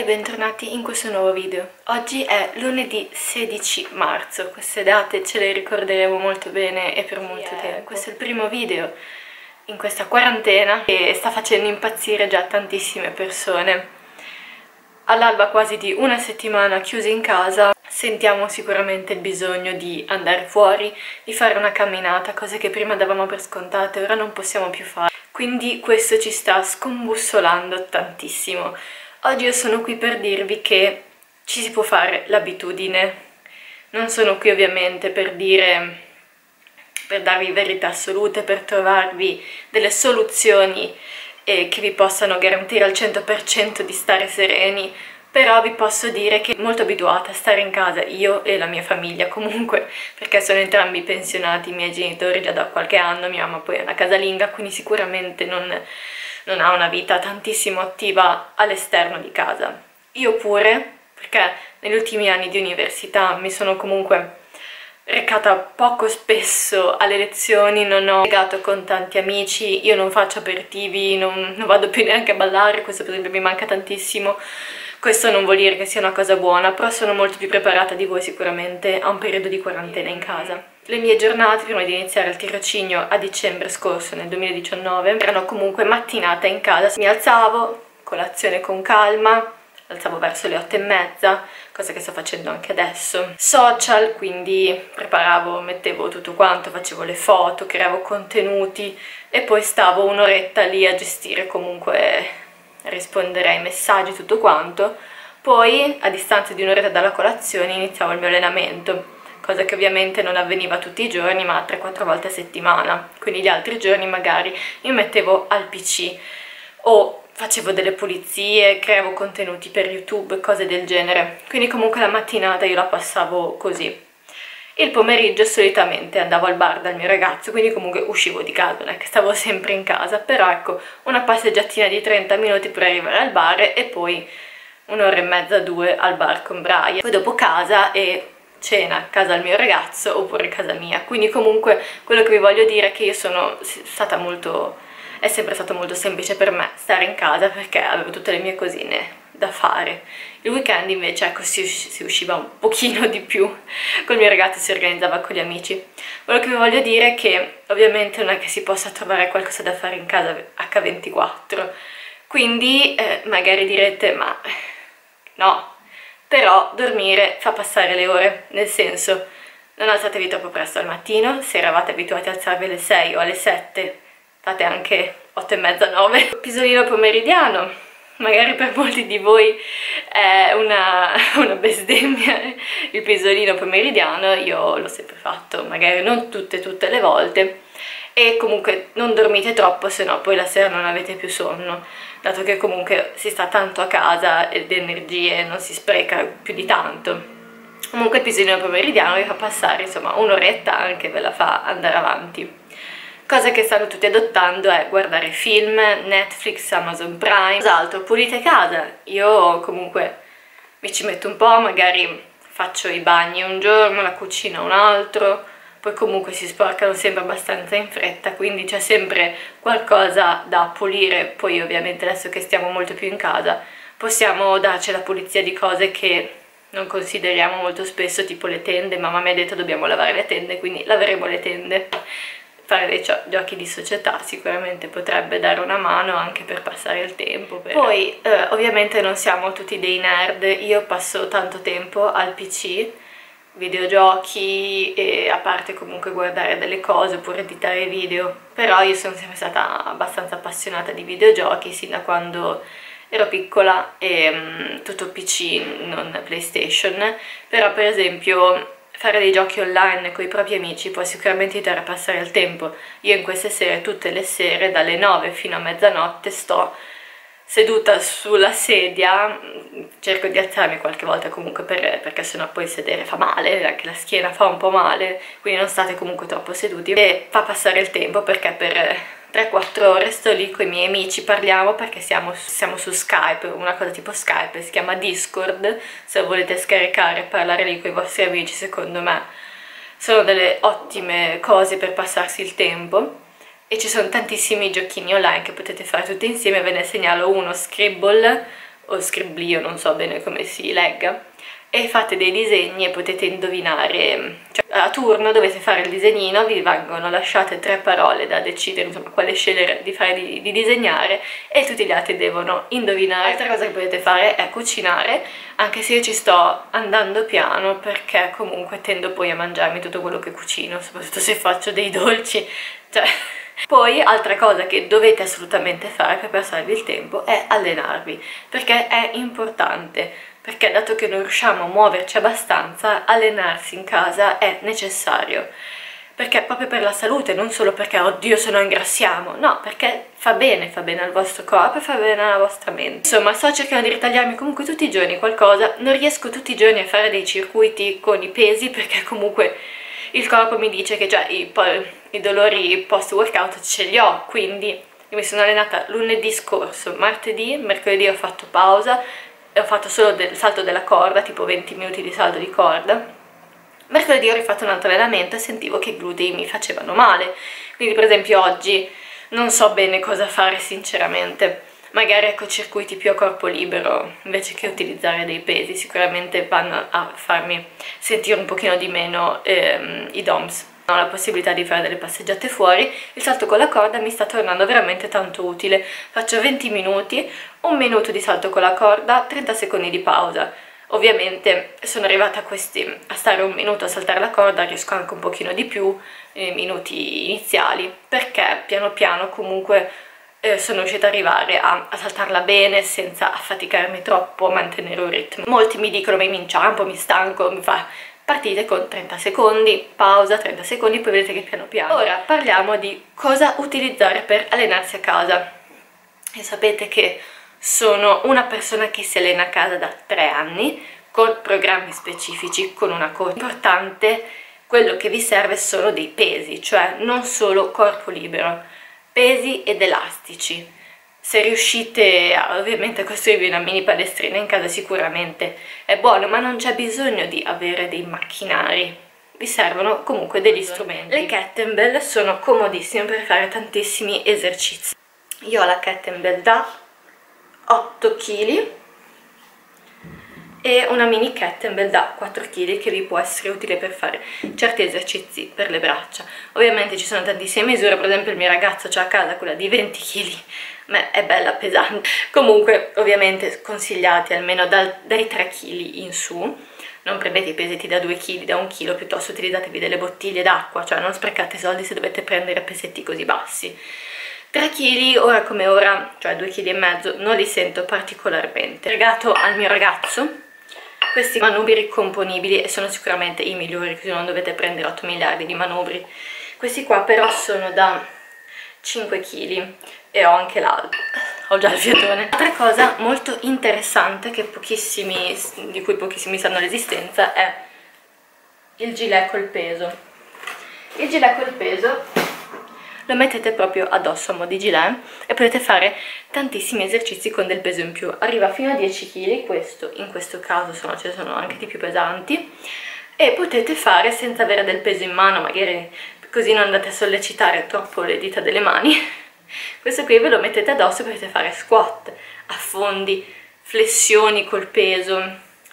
e bentornati in questo nuovo video. Oggi è lunedì 16 marzo, queste date ce le ricorderemo molto bene e per molto tempo. Questo è il primo video in questa quarantena che sta facendo impazzire già tantissime persone. All'alba quasi di una settimana chiusi in casa sentiamo sicuramente il bisogno di andare fuori, di fare una camminata, cose che prima davamo per scontate, ora non possiamo più fare. Quindi questo ci sta scombussolando tantissimo. Oggi io sono qui per dirvi che ci si può fare l'abitudine. Non sono qui ovviamente per dire, per darvi verità assolute, per trovarvi delle soluzioni che vi possano garantire al 100% di stare sereni, però vi posso dire che sono molto abituata a stare in casa, io e la mia famiglia comunque, perché sono entrambi pensionati, i miei genitori già da qualche anno, mia mamma poi è una casalinga, quindi sicuramente non ha una vita tantissimo attiva all'esterno di casa. Io pure, perché negli ultimi anni di università mi sono comunque recata poco spesso alle lezioni, non ho legato con tanti amici, io non faccio aperitivi, non vado più neanche a ballare, questo per esempio mi manca tantissimo. Questo non vuol dire che sia una cosa buona, però sono molto più preparata di voi sicuramente a un periodo di quarantena in casa. Le mie giornate prima di iniziare il tirocinio a dicembre scorso, nel 2019, erano comunque mattinata in casa. Mi alzavo, colazione con calma, alzavo verso le 8:30, cosa che sto facendo anche adesso. Social, quindi preparavo, mettevo tutto quanto, facevo le foto, creavo contenuti e poi stavo un'oretta lì a gestire comunque, a rispondere ai messaggi, tutto quanto. Poi a distanza di un'oretta dalla colazione iniziavo il mio allenamento, cosa che ovviamente non avveniva tutti i giorni ma 3-4 volte a settimana, quindi gli altri giorni magari mi mettevo al PC o facevo delle pulizie, creavo contenuti per YouTube, cose del genere. Quindi comunque la mattinata io la passavo così. Il pomeriggio solitamente andavo al bar dal mio ragazzo, quindi comunque uscivo di casa, non è che stavo sempre in casa, però ecco, una passeggiatina di 30 minuti per arrivare al bar e poi un'ora e mezza, due al bar con Brian. Poi dopo casa e cena a casa del mio ragazzo oppure a casa mia. Quindi comunque quello che vi voglio dire è che io sono stata molto... è sempre stato molto semplice per me stare in casa perché avevo tutte le mie cosine da fare. Il weekend invece ecco si usciva un pochino di più, col mio ragazzo si organizzava con gli amici. Quello che vi voglio dire è che ovviamente non è che si possa trovare qualcosa da fare in casa H24, quindi magari direte ma no, però dormire fa passare le ore, nel senso non alzatevi troppo presto al mattino, se eravate abituati a alzarvi alle 6 o alle 7 fate anche 8:30, 9. Pisolino pomeridiano, magari per molti di voi è una bestemmia il pisolino pomeridiano, io l'ho sempre fatto, magari non tutte le volte, e comunque non dormite troppo sennò poi la sera non avete più sonno, dato che comunque si sta tanto a casa ed energie non si spreca più di tanto. Comunque il pisolino pomeridiano vi fa passare insomma un'oretta, anche ve la fa andare avanti. Cosa che stanno tutti adottando è guardare film, Netflix, Amazon Prime, cos'altro, pulite casa. Io comunque mi ci metto un po', magari faccio i bagni un giorno, la cucina un altro, poi comunque si sporcano sempre abbastanza in fretta, quindi c'è sempre qualcosa da pulire. Poi ovviamente adesso che stiamo molto più in casa possiamo darci la pulizia di cose che non consideriamo molto spesso, tipo le tende. Mamma mi ha detto dobbiamo lavare le tende, quindi laveremo le tende. Fare dei giochi di società sicuramente potrebbe dare una mano anche per passare il tempo. Poi ovviamente non siamo tutti dei nerd, io passo tanto tempo al PC, videogiochi e a parte comunque guardare delle cose oppure editare video, però io sono sempre stata abbastanza appassionata di videogiochi sin da quando ero piccola e tutto PC, non PlayStation, però per esempio fare dei giochi online con i propri amici può sicuramente aiutare a passare il tempo. Io in queste sere, tutte le sere, dalle 9 fino a mezzanotte sto seduta sulla sedia, cerco di alzarmi qualche volta comunque perché sennò poi sedere fa male, anche la schiena fa un po' male, quindi non state comunque troppo seduti e fa passare il tempo perché per 3-4 ore sto lì con i miei amici, parliamo perché siamo su Skype, una cosa tipo Skype, si chiama Discord, se volete scaricare e parlare lì con i vostri amici, secondo me sono delle ottime cose per passarsi il tempo. E ci sono tantissimi giochini online che potete fare tutti insieme, ve ne segnalo uno, Skribbl, o Skribbl, io non so bene come si legga, e fate dei disegni e potete indovinare, cioè, a turno dovete fare il disegnino, vi vengono lasciate 3 parole da decidere, insomma, quale scegliere di fare di disegnare, e tutti gli altri devono indovinare. L'altra cosa che potete fare è cucinare, anche se io ci sto andando piano perché comunque tendo poi a mangiarmi tutto quello che cucino, soprattutto se faccio dei dolci, cioè. Poi, altra cosa che dovete assolutamente fare per passarvi il tempo è allenarvi, perché è importante, perché dato che non riusciamo a muoverci abbastanza, allenarsi in casa è necessario, perché proprio per la salute, non solo perché oddio se no ingrassiamo, no, perché fa bene al vostro corpo e fa bene alla vostra mente. Insomma, sto cercando di ritagliarmi comunque tutti i giorni qualcosa, non riesco tutti i giorni a fare dei circuiti con i pesi perché comunque il corpo mi dice che già i dolori post workout ce li ho, quindi io mi sono allenata lunedì scorso, martedì, mercoledì ho fatto pausa, ho fatto solo del salto della corda, tipo 20 minuti di salto di corda, mercoledì ho rifatto un altro allenamento e sentivo che i glutei mi facevano male, quindi per esempio oggi non so bene cosa fare sinceramente, magari ecco circuiti più a corpo libero invece che utilizzare dei pesi, sicuramente vanno a farmi sentire un pochino di meno i DOMS. Ho la possibilità di fare delle passeggiate fuori, il salto con la corda mi sta tornando veramente tanto utile, faccio 20 minuti, 1 minuto di salto con la corda, 30 secondi di pausa. Ovviamente sono arrivata a stare 1 minuto a saltare la corda, riesco anche un pochino di più nei minuti iniziali, perché piano piano comunque sono riuscita ad arrivare a saltarla bene senza affaticarmi troppo a mantenere un ritmo. Molti mi dicono ma mi inciampo, mi stanco, mi fa... Partite con 30 secondi, pausa 30 secondi, poi vedete che piano piano. Ora parliamo di cosa utilizzare per allenarsi a casa. E sapete che sono una persona che si allena a casa da 3 anni, con programmi specifici, con una cosa importante, quello che vi serve sono dei pesi, cioè non solo corpo libero, pesi ed elastici. Se riuscite ovviamente a costruirvi una mini palestrina in casa sicuramente è buono, ma non c'è bisogno di avere dei macchinari, vi servono comunque degli strumenti. Le kettlebell sono comodissime per fare tantissimi esercizi. Io ho la kettlebell da 8 kg e una mini kettlebell da 4 kg che vi può essere utile per fare certi esercizi per le braccia. Ovviamente ci sono tantissime misure, per esempio il mio ragazzo c'ha a casa quella di 20 kg. Ma è bella pesante. Comunque ovviamente consigliate almeno dai 3 kg in su, non prendete i pesetti da 2 kg, da 1 kg, piuttosto utilizzatevi delle bottiglie d'acqua, cioè non sprecate soldi se dovete prendere pesetti così bassi. 3 kg ora come ora, cioè 2,5 kg, non li sento particolarmente. Regalato al mio ragazzo questi manubri ricomponibili e sono sicuramente i migliori, così non dovete prendere 8 miliardi di manubri. Questi qua però sono da 5 kg e ho anche l'altro, ho già il fiatone. Altra cosa molto interessante che di cui pochissimi sanno l'esistenza è il gilet col peso. Il gilet col peso lo mettete proprio addosso a mo' di gilet e potete fare tantissimi esercizi con del peso in più, arriva fino a 10 kg questo, in questo caso ce ne sono anche di più pesanti, e potete fare senza avere del peso in mano, magari così non andate a sollecitare troppo le dita delle mani. Questo qui ve lo mettete addosso e potete fare squat, affondi, flessioni col peso,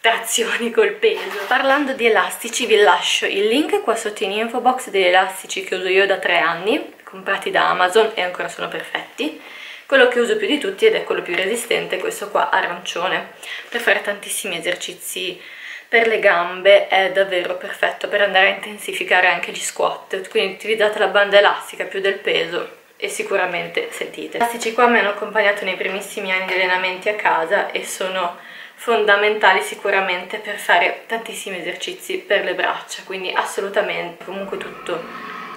trazioni col peso. Parlando di elastici vi lascio il link qua sotto in info box degli elastici che uso io da 3 anni, comprati da Amazon e ancora sono perfetti. Quello che uso più di tutti ed è quello più resistente è questo qua arancione, per fare tantissimi esercizi. Per le gambe è davvero perfetto per andare a intensificare anche gli squat, quindi utilizzate la banda elastica più del peso e sicuramente sentite. Gli elastici qua mi hanno accompagnato nei primissimi anni di allenamenti a casa e sono fondamentali sicuramente per fare tantissimi esercizi per le braccia, quindi assolutamente comunque tutto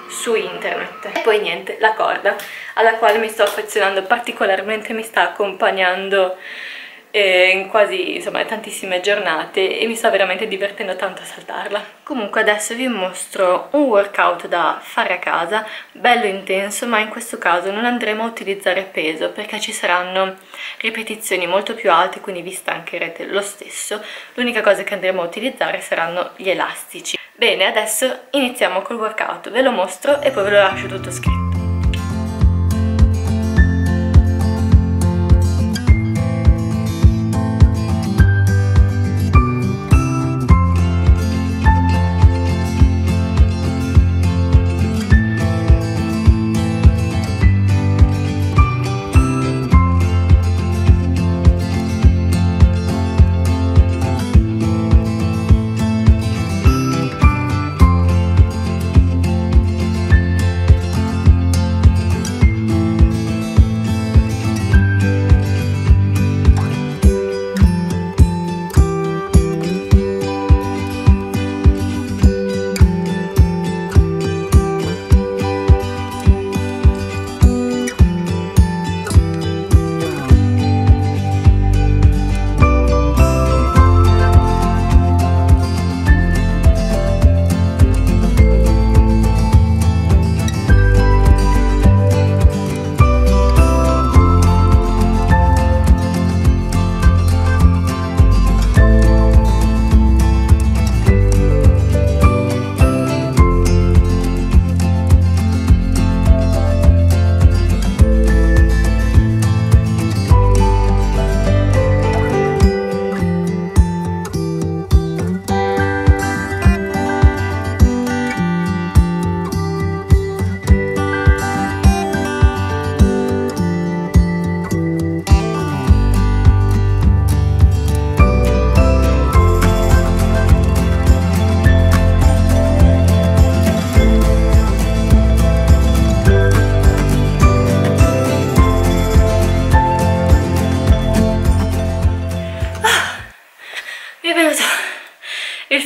su internet. E poi niente, la corda alla quale mi sto affezionando particolarmente, mi sta accompagnando in quasi tantissime giornate e mi sto veramente divertendo tanto a saltarla. Comunque adesso vi mostro un workout da fare a casa, bello intenso, ma in questo caso non andremo a utilizzare peso perché ci saranno ripetizioni molto più alte, quindi vi stancherete lo stesso. L'unica cosa che andremo a utilizzare saranno gli elastici. Bene, adesso iniziamo col workout, ve lo mostro e poi ve lo lascio tutto scritto.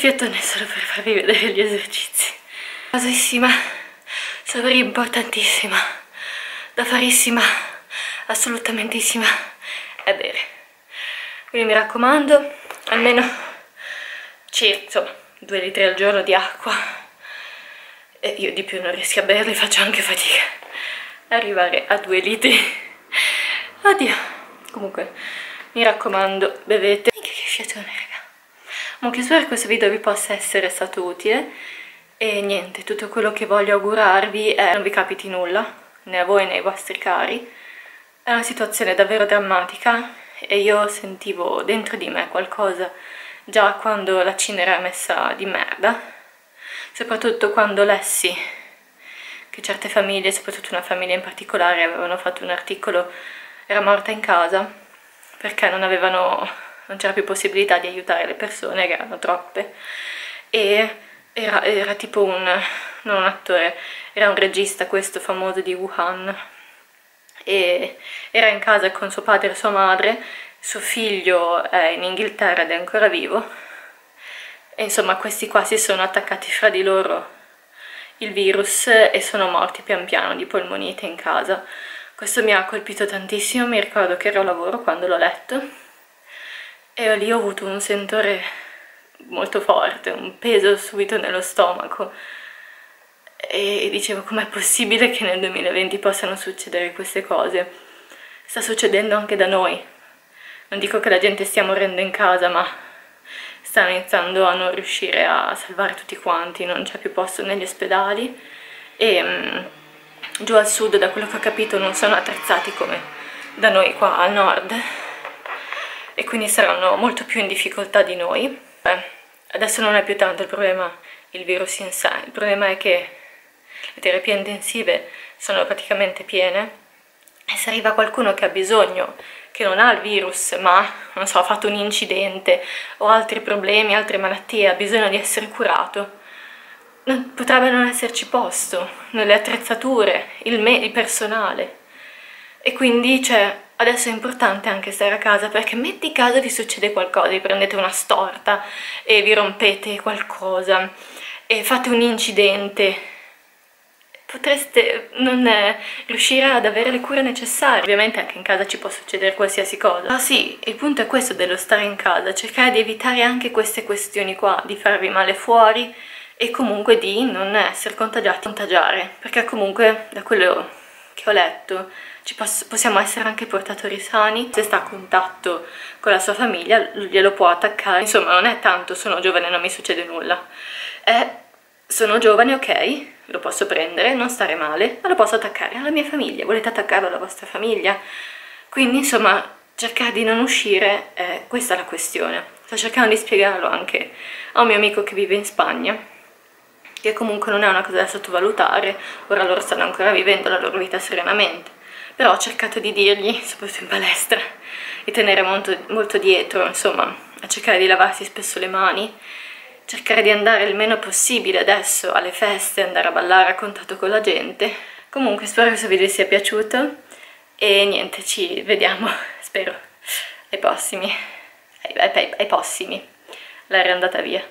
schiattone solo per farvi vedere gli esercizi. Casissima, saprei importantissima, da farissima, assolutamentissima, è bere. Quindi mi raccomando, almeno circa 2 litri al giorno di acqua. E io di più non riesco a berli, faccio anche fatica arrivare a 2 litri. Oddio. Comunque, mi raccomando, bevete. Che fiatone, raga. Comunque, spero questo video vi possa essere stato utile. E niente, tutto quello che voglio augurarvi è che non vi capiti nulla, né a voi né ai vostri cari. È una situazione davvero drammatica e io sentivo dentro di me qualcosa già quando la Cina era messa di merda, soprattutto quando lessi che certe famiglie, soprattutto una famiglia in particolare, avevano fatto un articolo, era morta in casa perché non c'era più possibilità di aiutare le persone, che erano troppe, e era tipo non un attore, era un regista, questo famoso di Wuhan, e era in casa con suo padre e sua madre, suo figlio è in Inghilterra ed è ancora vivo, e insomma questi qua si sono attaccati fra di loro il virus e sono morti pian piano di polmonite in casa. Questo mi ha colpito tantissimo, mi ricordo che ero a lavoro quando l'ho letto e lì ho avuto un sentore molto forte, un peso subito nello stomaco e dicevo, com'è possibile che nel 2020 possano succedere queste cose? Sta succedendo anche da noi, non dico che la gente stia morendo in casa, ma stanno iniziando a non riuscire a salvare tutti quanti, non c'è più posto negli ospedali e giù al sud, da quello che ho capito, non sono attrezzati come da noi qua al nord e quindi saranno molto più in difficoltà di noi. Adesso non è più tanto il problema il virus in sé, il problema è che le terapie intensive sono praticamente piene e se arriva qualcuno che ha bisogno, che non ha il virus ma non so, ha fatto un incidente o altri problemi, altre malattie, ha bisogno di essere curato, potrebbe non esserci posto nelle attrezzature, il personale, e quindi cioè, adesso è importante anche stare a casa, perché metti caso vi succede qualcosa, vi prendete una storta e vi rompete qualcosa e fate un incidente, potreste non riuscire ad avere le cure necessarie. Ovviamente anche in casa ci può succedere qualsiasi cosa, ma sì, il punto è questo dello stare in casa, cercare di evitare anche queste questioni qua, di farvi male fuori e comunque di non essere contagiare, perché comunque da quello che ho letto possiamo essere anche portatori sani. Se sta a contatto con la sua famiglia glielo può attaccare, insomma non è tanto sono giovane non mi succede nulla, è sono giovane, ok, lo posso prendere, non stare male, ma lo posso attaccare alla mia famiglia, volete attaccarlo alla vostra famiglia, quindi insomma cercare di non uscire, questa è la questione. Sto cercando di spiegarlo anche a un mio amico che vive in Spagna, che comunque non è una cosa da sottovalutare, ora loro stanno ancora vivendo la loro vita serenamente, però ho cercato di dirgli, soprattutto in palestra, di tenere molto, molto dietro, insomma, a cercare di lavarsi spesso le mani, cercare di andare il meno possibile adesso alle feste, andare a ballare a contatto con la gente. Comunque spero che questo video vi sia piaciuto e niente, ci vediamo, spero, ai prossimi, la è andata via.